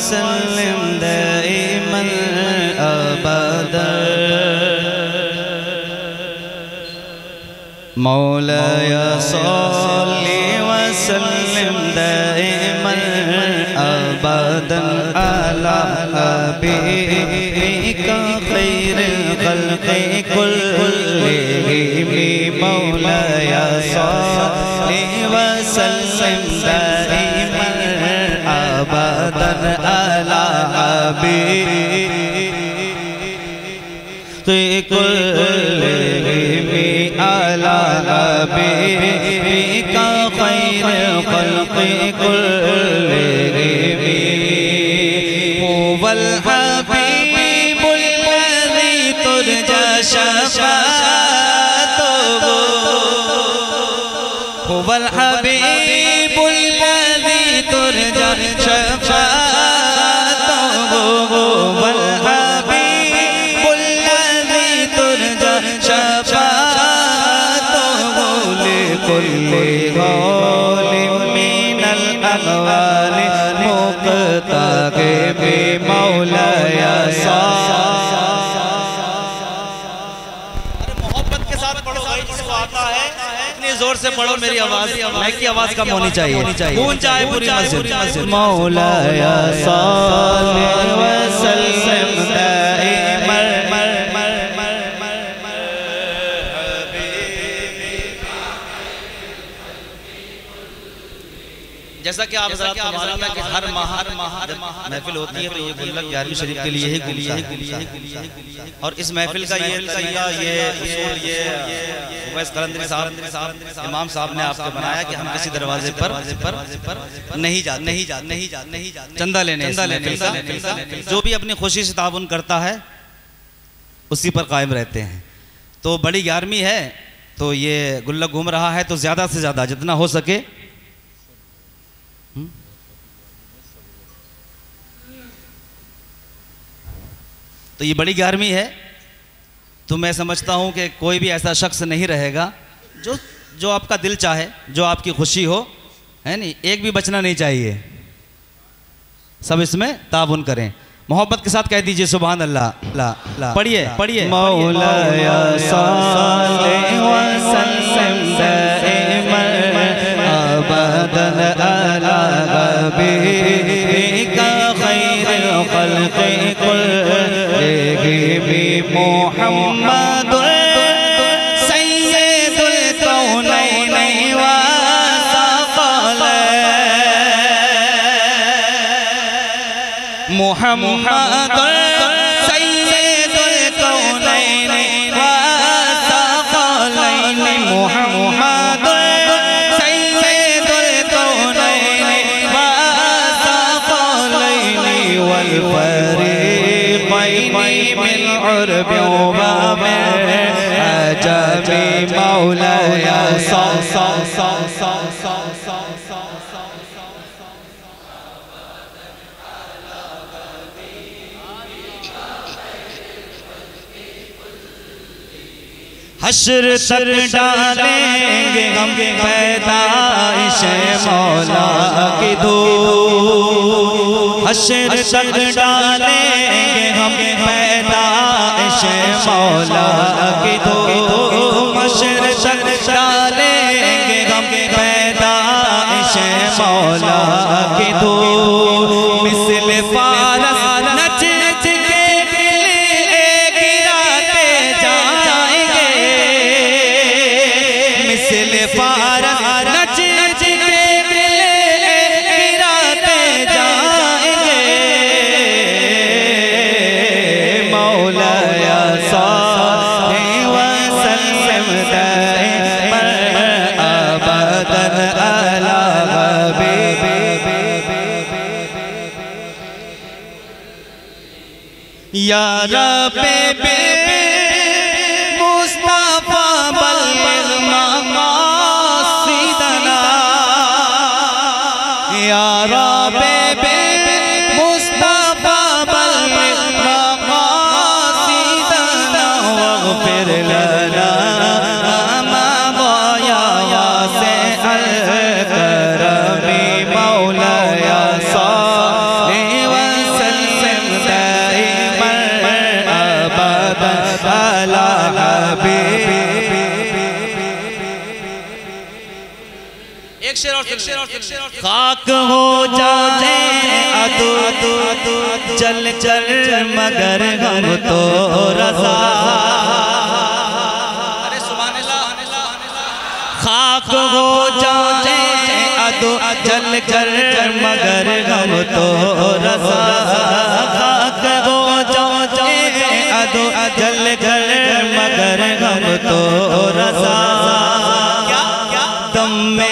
وسلم دائما أبدا مولاي صل وسلم دائما أبدا على حبيبك خير الخلق كلهم مولاي صل وسلم دائما أبدا على حبيبك كلهم على حبيبك خير الخلق كلهم هو الحبيب الذي ترجى شفاعته هو الحبيب الذي ترجى شفاعته هو الحبيب الذي ترجى شفاعته كل غالب من الأغوال مقتطب مولاي मोहब्बत के साथ पढ़ो भाई, जिसको आता है इतनी जोर से पढ़ो, मेरी आवाज माइक की आवाज कम होनी चाहिए, गूंज जाए पूरी मस्जिद। मौलाय सल्ले वसल्लम जैसा कि आप मालूम है कि हर माह महफिल होती है, तो ये गुल्लक 11वीं शरीफ के लिए ही, और इस महफिल का ये उवैस कलंदरी साहब इमाम साहब ने आपको बनाया कि हम किसी दरवाजे पर नहीं जाते चंदा लेने, जो भी अपनी खुशी से ताबुन करता है उसी पर कायम रहते हैं। तो बड़ी 11वीं है, तो ये गुल्लक घूम रहा है, तो ज़्यादा से ज़्यादा जितना हो सके तो ये बड़ी 11वीं है। तो मैं समझता हूँ कि कोई भी ऐसा शख्स नहीं रहेगा जो आपका दिल चाहे, जो आपकी खुशी हो, है नहीं, एक भी बचना नहीं चाहिए, सब इसमें ताबुन करें। मोहब्बत के साथ कह दीजिए सुभान अल्लाह। पढ़िए पढ़िए मोहम्मद सैयदुल कौनैन वा सक़लैन मोहम्मद सैयदुल कौनैन वा सक़लैन मोहम्मद सैयदुल कौनैन वा सक़लैन वल फरीक़ैन हश्र तक डालेंगे हम पैदाइश मौला की धूप, हश्र तक डालेंगे हम पैदाइश मौला की धूप, हश्र तक डालेंगे हम पैदाइश मौला की धूप। मिसल फारस नच नच के गिराते जाएंगे, मिसल फारस नच नच के गिराते जाएंगे। मौलाया सल्ले वसल्लम दयमन अबदन अला हबीबी। या रब्बे मुस्तफा बल्लिग़ मक़ासिदना, या रब्बे मुस्तफा बल्लिग़ मक़ासिदना वग़्फ़िर लना मा ग़ाया या ज़ल करम। मौलाया सल्ले खाक हो जाए अदू अदू चल चल मगर हम तो रज़ा। अरे सुभान अल्लाह। खाक हो जाए अदू चल चल मगर हम तो रज़ा। खाक हो जाए अदू चल चल मगर हम तो रज़ा।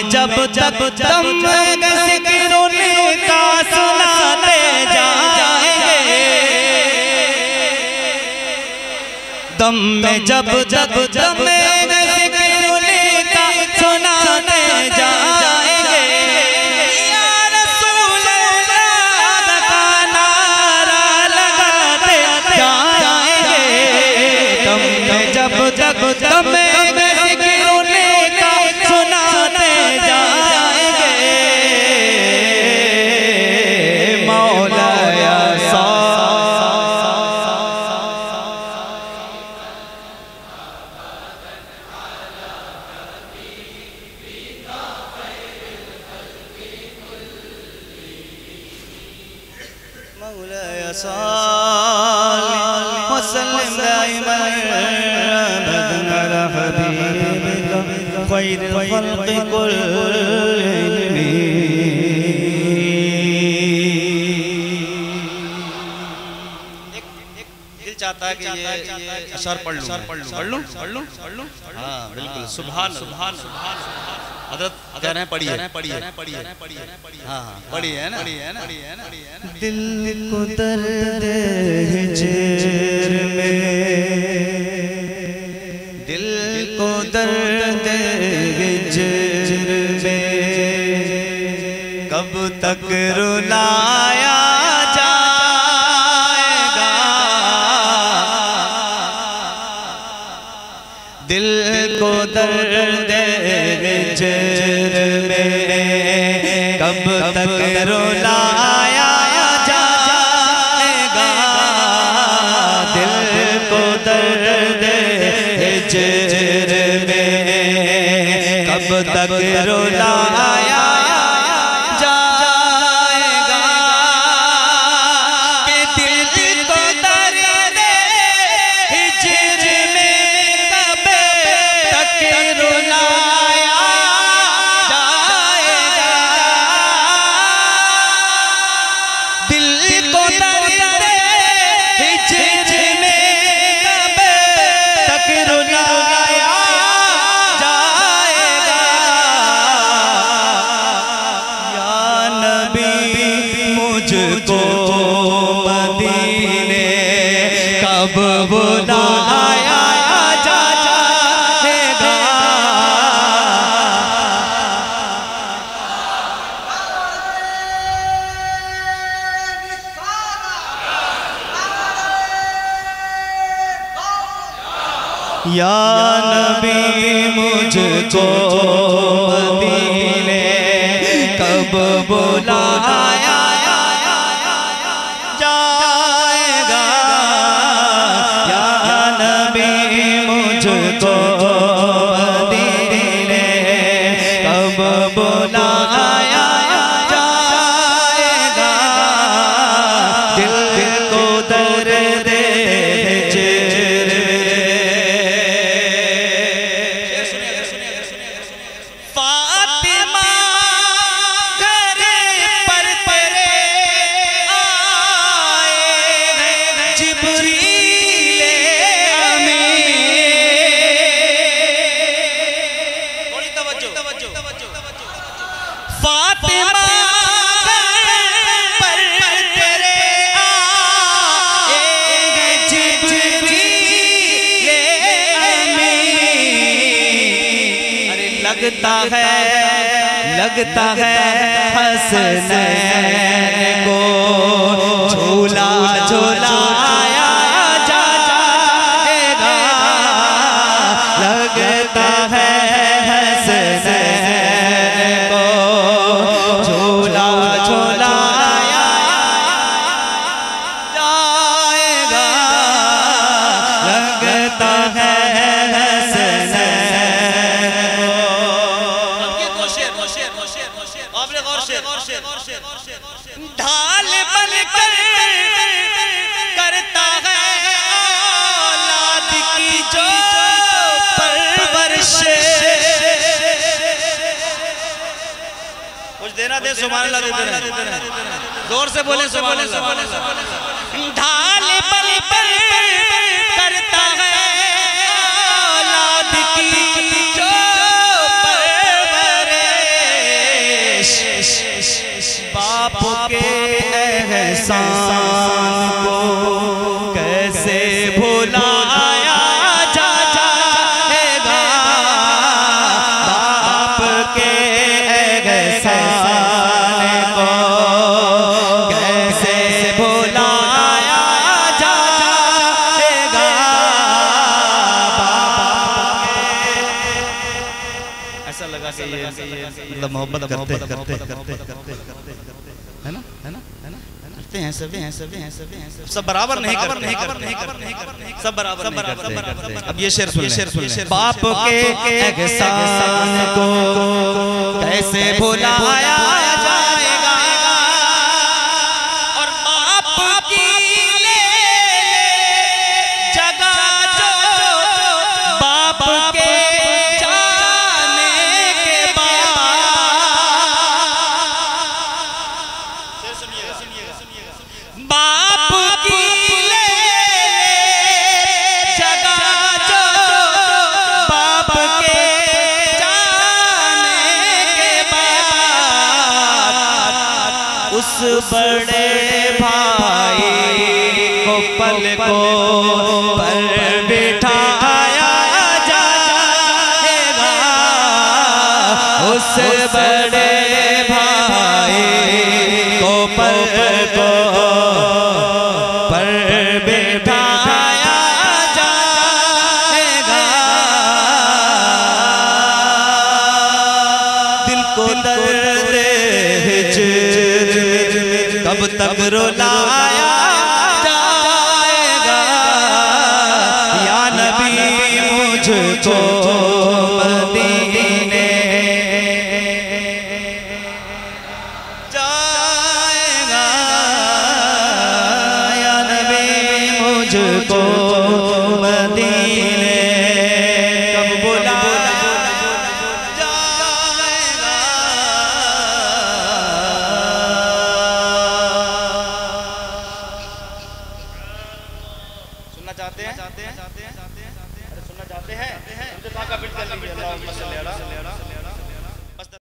जब तक तम ज़िक्र-ए का सुनाते जाएंगे दम में, जब तक तम ज़िक्र-ए का सुनाते जाएंगे। या रसूल अल्लाह का नारा लगाते जाएंगे दम में, जब तक तम दिल को दर्द हिजर में, दिल को दर्द हिजर में कब तक रुलाया दर्द हिजर में कब तक रुलाया जाएगा। दिल को दर्द हिजर में कब तक रुलाया जाएगा। के दिल को दर्द हिजर में रुलाया जाएगा। दिल को दर्द हिजर में कब तक रुलाया जाएगा। या नबी मुझको मदीने कब बुलाया या नबी मुझको मदीने कब बुलाया जाएगा। या नबी मुझको मदीने कब बुलाया जाएगा। दिल को दर्द लगता है हसनैन को झूला झूलाया जाएगा। लगता है हसनैन को झूला झूलाया जाएगा। लगता है हसनैन ढाल बनकर करता है औलाद की जो परवरिश। कुछ देना दे सुभान अल्लाह, जोर से बोले सुभान अल्लाह। ढाल बनकर करता है औलाद की जो परवरिश, बाप के एहसान को कैसे भुलाया जाएगा। बाप के एहसान को कैसे भुलाया जाएगा। ऐसा लगा कि ये मतलब मोहब्बत करते हैं सब बराबर नहीं करते, सब बराबर नहीं करते। अब ये शेर सुनिए, बाप के एहसान को कैसे भुलाया जाएगा। और बाप की जगह जो बाप के जाने के बाद बाप की जगह जो बाप के जाने के बाद उस बड़े भाई को पलकों पर बिठाया जाएगा। उस बड़े भाई को पलकों कब तक रुलाया जाएगा। या नबी मुझको मदीने जाएगा। या नबी मुझको मदीने कब बुलाया चाहते हैं। सुनना चाहते हैं।